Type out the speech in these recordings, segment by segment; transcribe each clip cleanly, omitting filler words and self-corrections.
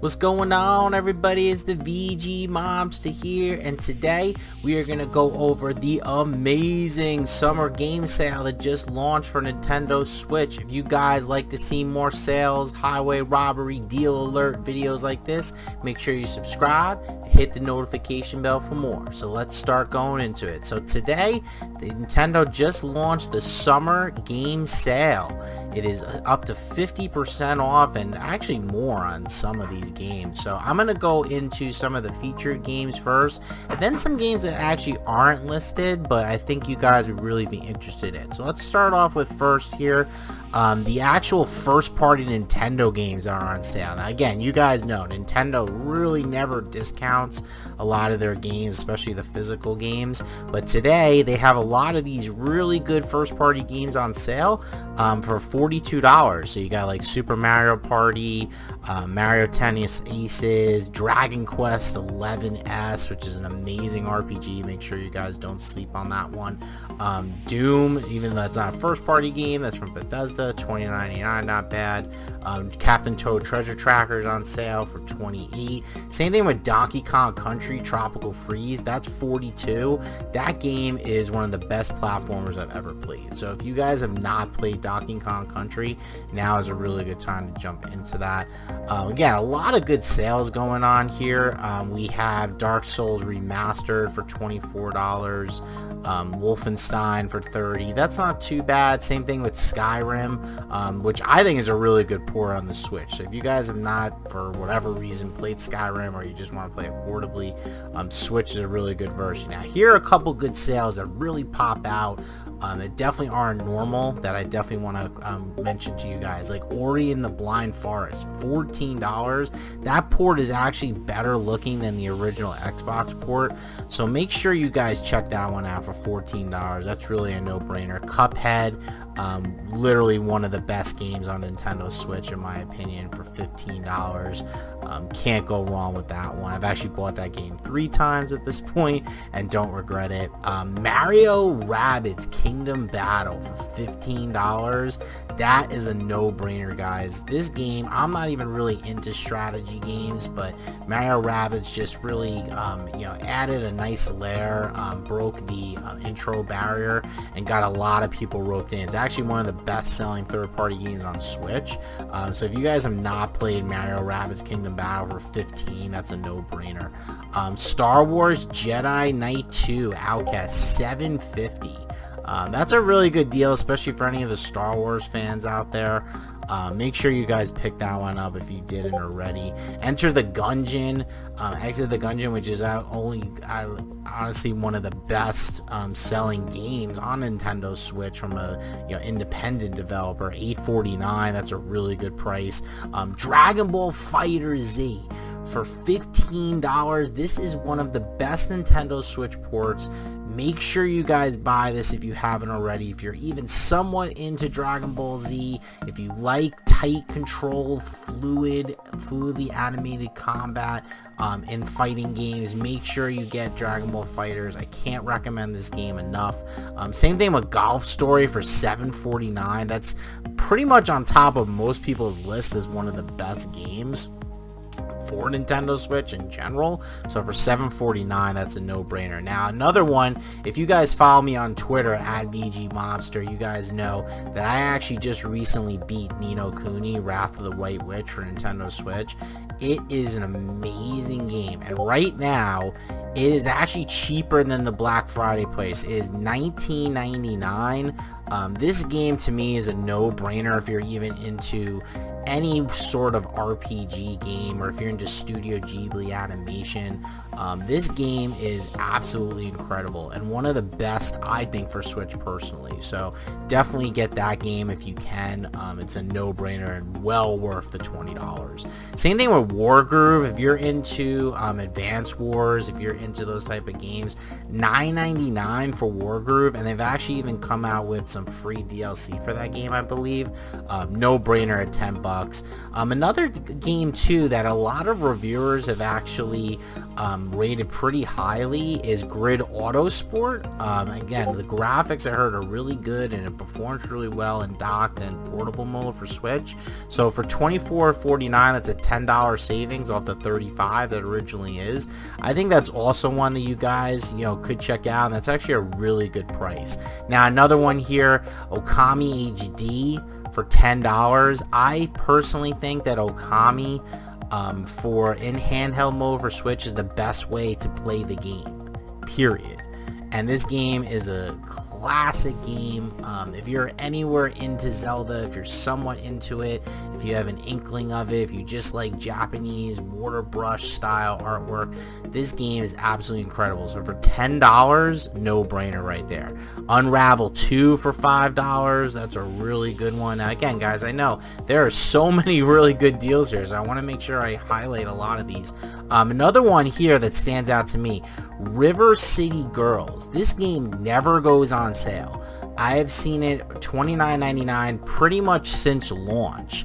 What's going on, everybody? It's the VG Mobster here, and today we are going to go over the amazing summer game sale that just launched for Nintendo Switch. If you guys like to see more sales, highway robbery, deal alert videos like this, make sure you subscribe and hit the notification bell for more. So let's start going into it. So today, Nintendo just launched the summer game sale. It is up to 50% off and actually more on some of these games. So I'm gonna go into some of the featured games first, and then some games that actually aren't listed but I think you guys would really be interested in. So let's start off with first here, the actual first party Nintendo games are on sale. Now again, you guys know Nintendo really never discounts a lot of their games, especially the physical games, but today they have a lot of these really good first party games on sale for $42. So you got like Super Mario Party, Mario Tennis Aces, Dragon Quest XI S, which is an amazing RPG. Make sure you guys don't sleep on that one. Doom, even though that's not a first party game, that's from Bethesda, $29.99, not bad. Captain Toad Treasure Trackers on sale for $28. Same thing with Donkey Kong Country Tropical Freeze, that's $42. That game is one of the best platformers I've ever played. So if you guys have not played Donkey Kong Country, now is a really good time to jump into that. Again, a lot of good sales going on here. We have Dark Souls Remastered for $24, Wolfenstein for $30. That's not too bad. Same thing with Skyrim, which I think is a really good port on the Switch. So if you guys have not, for whatever reason, played Skyrim, or you just want to play it portably, Switch is a really good version. Now here are a couple good sales that really pop out, that definitely aren't normal, that I definitely want to mention to you guys, like Ori and the Blind Forest, $14. That port is actually better looking than the original Xbox port, so make sure you guys check that one out for $14. That's really a no-brainer. Cuphead, literally one of the best games on Nintendo Switch in my opinion, for $15. Can't go wrong with that one. I've actually bought that game 3 times at this point and don't regret it. Mario Rabbids Kingdom Battle for $15. That is a no-brainer, guys. This game, I'm not even really into strategy games, but Mario Rabbids just really added a nice layer, broke the intro barrier and got a lot of people roped in. It's actually one of the best-selling third-party games on Switch. So if you guys have not played Mario Rabbids Kingdom Battle for $15, that's a no-brainer. Star Wars Jedi Knight 2 Outcast, $7.50. That's a really good deal, especially for any of the Star Wars fans out there. Make sure you guys pick that one up if you didn't already. Enter the Gungeon, Exit the Gungeon, which is honestly one of the best selling games on Nintendo Switch from a independent developer, $8.49. That's a really good price. Dragon Ball FighterZ for $15. This is one of the best Nintendo Switch ports. Make sure you guys buy this if you haven't already. If you're even somewhat into Dragon Ball Z, if you like tight control, fluidly animated combat in fighting games, make sure you get Dragon Ball FighterZ. I can't recommend this game enough. Same thing with Golf Story for $7.49. That's pretty much on top of most people's list as one of the best games for Nintendo Switch in general. So for $7.49, that's a no-brainer. Now another one, if you guys follow me on Twitter at VGMobster, you guys know that I actually just recently beat Ni No Kuni Wrath of the White Witch for Nintendo Switch. It is an amazing game, and right now it is actually cheaper than the Black Friday price. It is $19.99. This game to me is a no-brainer if you're even into any sort of RPG game, or if you're into Studio Ghibli animation. This game is absolutely incredible and one of the best, I think, for Switch personally. So definitely get that game if you can. It's a no-brainer and well worth the $20. Same thing with Wargroove. If you're into Advance Wars, if you're into those type of games, $9.99 for Wargroove, and they've actually even come out with some free DLC for that game, I believe. No brainer at $10. Another game too that a lot of reviewers have actually rated pretty highly is Grid Autosport. Again, the graphics I heard are really good and it performs really well in docked and portable mode for Switch. So for $24.49, that's a $10 savings off the $35 that originally is. I think that's also one that you guys, you know, could check out, and that's actually a really good price. Now another one here, Okami HD for $10. I personally think that Okami for in handheld mode for Switch is the best way to play the game, period. And this game is a classic game. If you're anywhere into Zelda, if you're somewhat into it, if you have an inkling of it, if you just like Japanese water brush style artwork, this game is absolutely incredible. So for $10, no brainer right there. Unravel 2 for $5, that's a really good one. Now again guys, I know there are so many really good deals here, so I want to make sure I highlight a lot of these. Another one here that stands out to me, River City Girls. This game never goes on sale. I have seen it $29.99 pretty much since launch.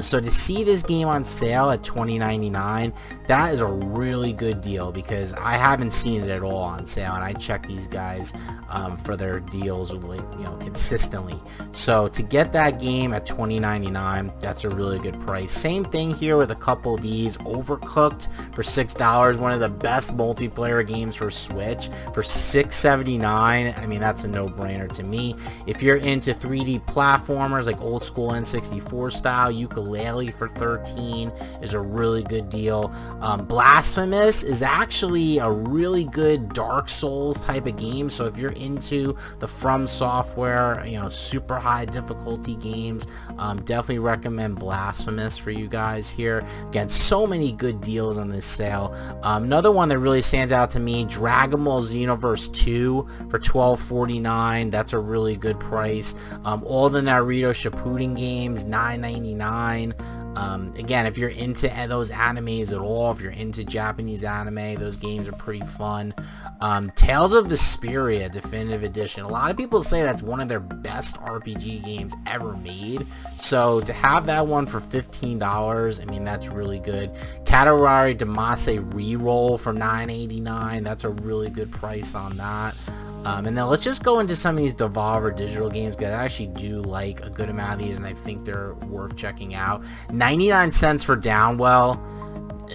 So to see this game on sale at $20.99, that is a really good deal, because I haven't seen it at all on sale, and I check these guys for their deals, you know, consistently. So to get that game at $20.99, that's a really good price. Same thing here with a couple of these. Overcooked for $6, one of the best multiplayer games for Switch, for $6.79. I mean, that's a no-brainer to me. If you're into 3D platformers like old school N64 style, Ukulele for $13 is a really good deal. Blasphemous is actually a really good Dark Souls type of game, so if you're into the From Software, you know, super high difficulty games, definitely recommend Blasphemous for you guys here. Again, so many good deals on this sale. Another one that really stands out to me, Dragon Ball Xenoverse 2 for $12.49, that's a really good price. All the Naruto Shippuden games, $9.99. Again, if you're into those animes at all, if you're into Japanese anime, those games are pretty fun. Tales of Vesperia Definitive Edition, a lot of people say that's one of their best RPG games ever made, so to have that one for $15, I mean, that's really good. Katarari Damacy Reroll for $9.89, that's a really good price on that. And then let's just go into some of these Devolver Digital games, because I actually do like a good amount of these and I think they're worth checking out. 99 cents for Downwell,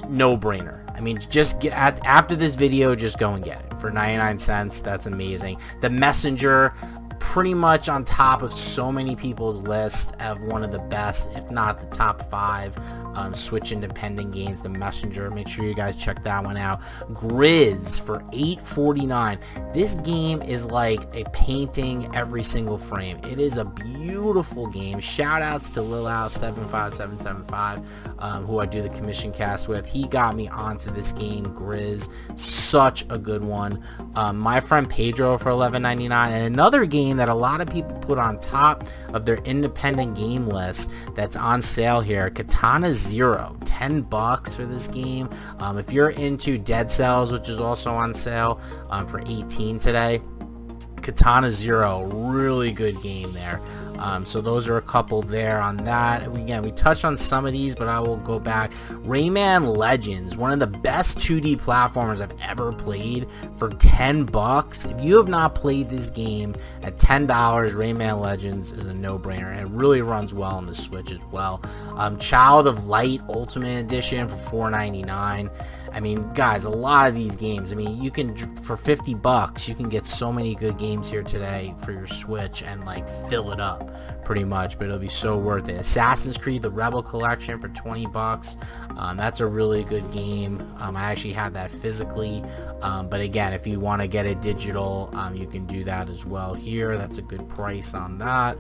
no brainer. I mean, just get after this video, just go and get it for 99 cents. That's amazing. The Messenger, pretty much on top of so many people's list of one of the best, if not the top 5 Switch independent games, The Messenger. Make sure you guys check that one out. Gris for $8.49. This game is like a painting every single frame. It is a beautiful game. Shout outs to Lilout75775, who I do the commission cast with. He got me onto this game, Gris. Such a good one. My friend Pedro for $11.99, and another game that a lot of people put on top of their independent game list that's on sale here, Katana Zero, $10 for this game. If you're into Dead Cells, which is also on sale for $18 today, Katana Zero, really good game there. So those are a couple there on that. Again, we touched on some of these, but I will go back. Rayman Legends, one of the best 2D platformers I've ever played, for $10. If you have not played this game at $10, Rayman Legends is a no-brainer, and it really runs well on the Switch as well. Child of Light Ultimate Edition for $4.99. I mean, guys, a lot of these games, I mean, you can, for $50, you can get so many good games here today for your Switch and, like, fill it up pretty much, but it'll be so worth it. Assassin's Creed, the Rebel Collection for $20. That's a really good game. I actually had that physically, but again, if you want to get it digital, you can do that as well here. That's a good price on that.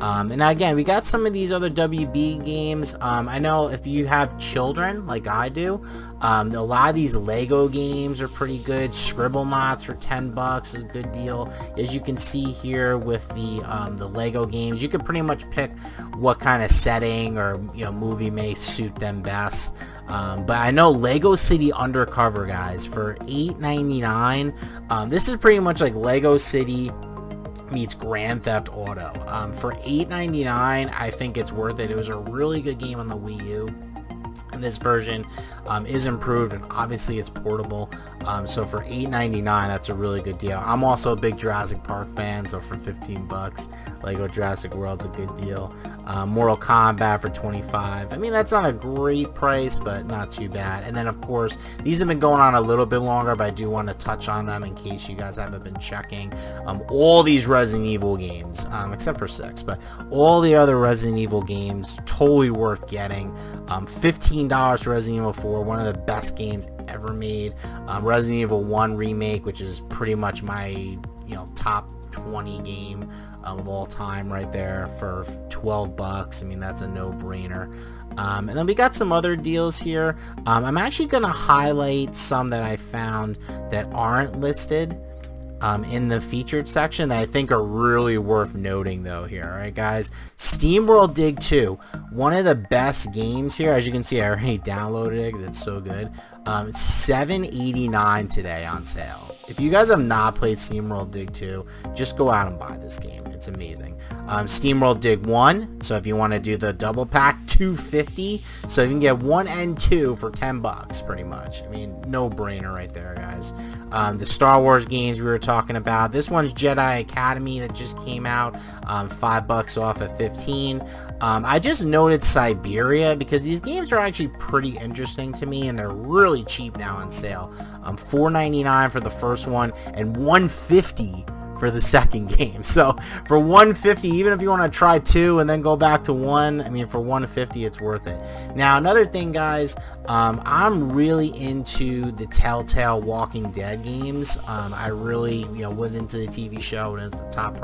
And again, we got some of these other WB games. I know if you have children, like I do, a lot of these Lego games are pretty good. Scribblenauts for $10 is a good deal. As you can see here with the Lego games, you can pretty much pick what kind of setting or, you know, movie may suit them best. But I know Lego City Undercover, guys, for $8.99. This is pretty much like Lego City meets Grand Theft Auto. For $8.99, I think it's worth it. It was a really good game on the Wii U. And this version is improved, and obviously it's portable. So for $8.99, that's a really good deal. I'm also a big Jurassic Park fan, so for 15 bucks, Lego Jurassic World's a good deal. Mortal Kombat for 25. I mean, that's not a great price, but not too bad. And then, of course, these have been going on a little bit longer, but I do want to touch on them in case you guys haven't been checking. All these Resident Evil games, except for 6, but all the other Resident Evil games, totally worth getting. $15 for Resident Evil 4, one of the best games ever made. Resident Evil 1 Remake, which is pretty much my, top 20 game of all time right there, for 12 bucks. I mean, that's a no-brainer. And then we got some other deals here. I'm actually going to highlight some that I found that aren't listed in the featured section that I think are really worth noting though here. Alright guys, SteamWorld Dig 2, one of the best games here. As you can see, I already downloaded it because it's so good. It's $7.89 today on sale. If you guys have not played SteamWorld Dig 2, just go out and buy this game. It's amazing. SteamWorld Dig 1, so if you want to do the double pack, $2.50. So you can get 1 and 2 for 10 bucks pretty much. I mean, no brainer right there guys. The Star Wars games we were talking about, this one's Jedi Academy that just came out, $5 off at 15. I just noted Siberia because these games are actually pretty interesting to me, and they're really cheap now on sale. $4.99 for the first one and $1.50 for the second game. So for $1.50, even if you want to try 2 and then go back to 1, I mean, for $1.50 it's worth it. Now another thing guys, I'm really into the Telltale Walking Dead games. I really was into the TV show and it's the top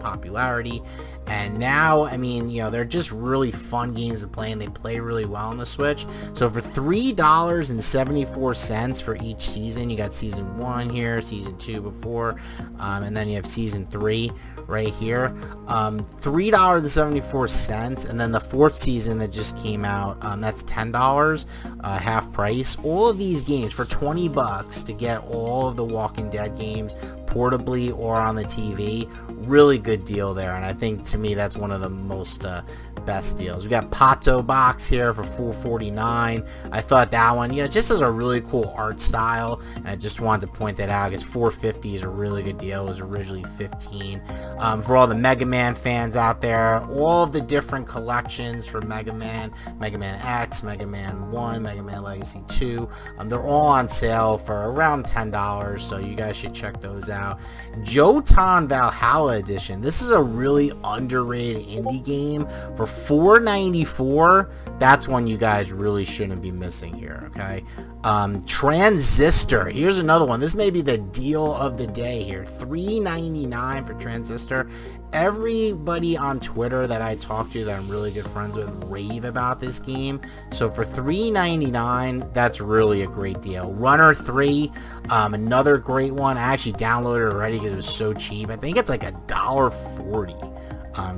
popularity, and now I mean they're just really fun games to play, and they play really well on the Switch. So for $3.74 for each season, you got season 1 here, season 2 before, and then you have season 3 right here. $3.74, and then the 4th season that just came out, that's $10, half price. All of these games for 20 bucks to get all of the Walking Dead games portably or on the TV. Really good deal there, and I think to me that's one of the most best deals. We got Pato Box here for $4.49. I thought that one, just as a really cool art style, and I just wanted to point that out because $4.50 is a really good deal. It was originally $15. For all the Mega Man fans out there, all of the different collections for Mega Man, Mega Man X, Mega Man 1, Mega Man Legacy 2, they're all on sale for around $10, so you guys should check those out. Jotun Valhalla Edition, this is a really underrated indie game for $4.94. That's one you guys really shouldn't be missing here, okay? Transistor, here's another one. This may be the deal of the day here. $3.99 for Transistor. Everybody on Twitter that I talk to that I'm really good friends with rave about this game. So for $3.99, that's really a great deal. Runner 3, another great one. I actually downloaded it already because it was so cheap. I think it's like $1.40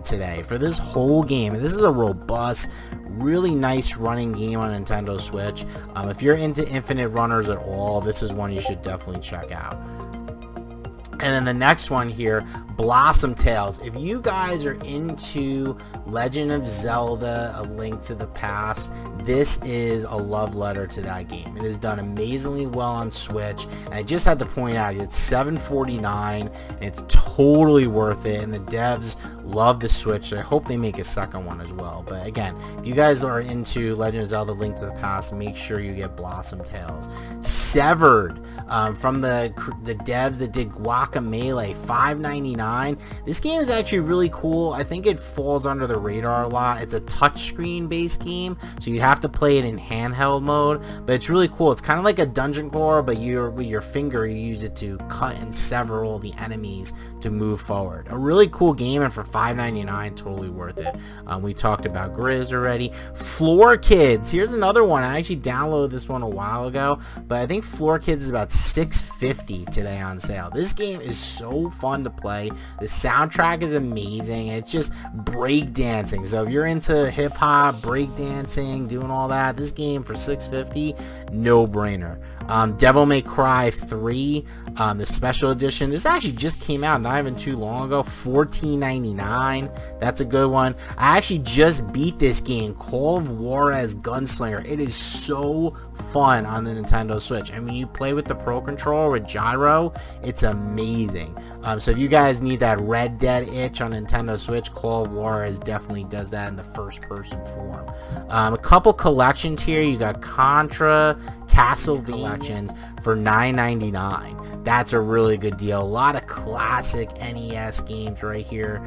today for this whole game. And this is a robust, really nice running game on Nintendo Switch. If you're into infinite runners at all, this is one you should definitely check out. And then the next one here, Blossom Tales. If you guys are into Legend of Zelda, A Link to the Past, this is a love letter to that game. It has done amazingly well on Switch, and I just had to point out, it's $7.49, and it's totally worth it, and the devs love the Switch, so I hope they make a second one as well. But again, if you guys are into Legend of Zelda, Link to the Past, make sure you get Blossom Tales. Severed, from the devs that did Guacamelee, $5.99. This game is actually really cool. I think it falls under the radar a lot. It's a touchscreen based game, so you have to play it in handheld mode, but it's really cool. It's kind of like a dungeon crawler, but with your finger you use it to cut and sever all the enemies to move forward. A really cool game, and for $5.99, totally worth it. We talked about Gris already. Floor Kids, here's another one. I actually downloaded this one a while ago, but I think Floor Kids is about $6.50 today on sale. This game is so fun to play. The soundtrack is amazing. It's just breakdancing. So if you're into hip hop, breakdancing, doing all that, this game for $6.50, no brainer. Devil May Cry 3, the special edition. This actually just came out not even too long ago, $14.99. That's a good one. I actually just beat this game, Call of War as Gunslinger. It is so fun on the Nintendo Switch. I mean, you play with the Pro Controller with gyro, it's amazing. So if you guys need that Red Dead itch on Nintendo Switch, Call of War as definitely does that in the first person form. A couple collections here. You got Contra, Castle Collections for $9.99. That's a really good deal. A lot of classic NES games right here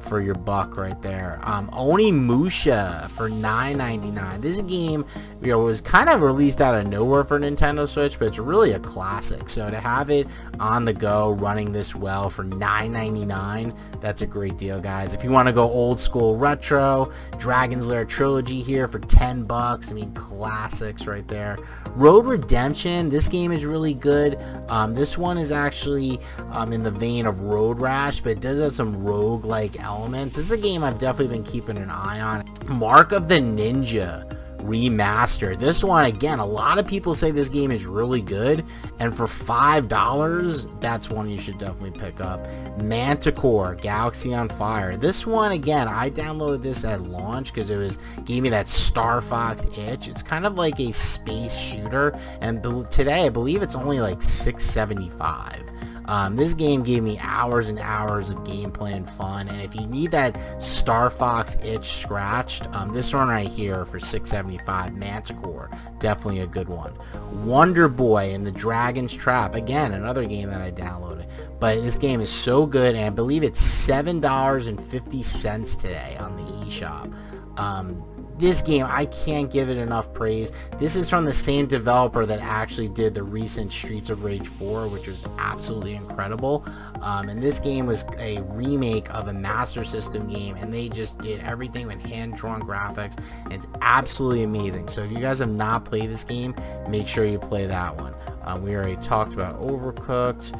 for your buck right there. Onimusha for $9.99. This game, you know, was kind of released out of nowhere for Nintendo Switch, but it's really a classic. So to have it on the go running this well for $9.99, that's a great deal, guys. If you want to go old school retro, Dragon's Lair Trilogy here for $10. I mean, classics right there. Road Redemption, this game is really good. This one is actually in the vein of Road Rash, but it does have some roguelike elements. This is a game I've definitely been keeping an eye on. Mark of the Ninja Remastered. This one, again, a lot of people say this game is really good, and for $5, that's one you should definitely pick up. Manticore, Galaxy on Fire. This one, again, I downloaded this at launch because it was gave me that Star Fox itch. It's kind of like a space shooter, and today I believe it's only like $6.75. This game gave me hours and hours of gameplay and fun, and if you need that Star Fox itch scratched, this one right here for $6.75, Manticore, definitely a good one. Wonder Boy and the Dragon's Trap, again, another game that I downloaded, but this game is so good, and I believe it's $7.50 today on the eShop. This game, I can't give it enough praise. This is from the same developer that actually did the recent Streets of Rage 4, which was absolutely incredible. And this game was a remake of a Master System game, and they just did everything with hand-drawn graphics. It's absolutely amazing. So if you guys have not played this game, make sure you play that one. We already talked about Overcooked.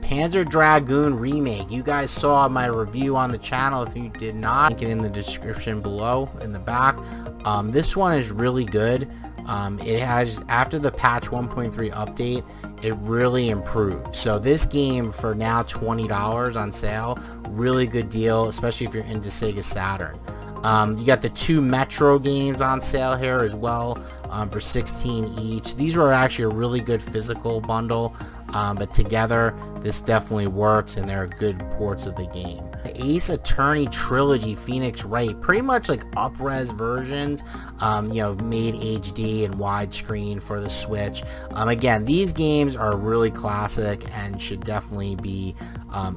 Panzer Dragoon Remake. You guys saw my review on the channel. If you did not, link it in the description below in the back. This one is really good. It has, after the patch 1.3 update, it really improved. So this game for now $20 on sale, really good deal, especially if you're into Sega Saturn. You got the two Metro games on sale here as well for $16 each. These were actually a really good physical bundle, but together this definitely works, and they're good ports of the game. The Ace Attorney Trilogy Phoenix Wright, pretty much like up-res versions, you know, made HD and widescreen for the Switch. Again, these games are really classic and should definitely be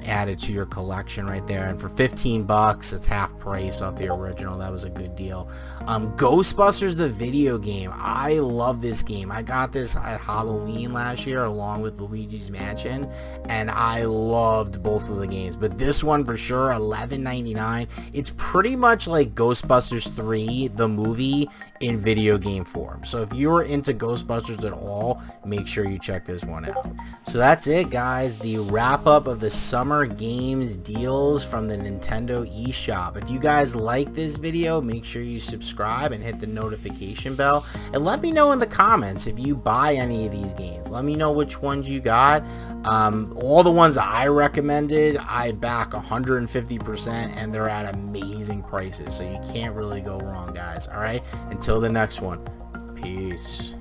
added to your collection right there. And for $15, it's half price off the original. That was a good deal. Ghostbusters the video game, I love this game. I got this at Halloween last year along with Luigi's Mansion, and I loved both of the games, but this one for sure $11.99. It's pretty much like Ghostbusters 3, the movie, in video game form. So if you're into Ghostbusters at all, make sure you check this one out. So that's it, guys. The wrap up of the summer games deals from the Nintendo eShop. If you guys like this video, make sure you subscribe and hit the notification bell. And let me know in the comments if you buy any of these games. Let me know which ones you got. All the ones I recommended, I back 150%, and they're at amazing prices. So you can't really go wrong, guys. All right. Until the next one, peace.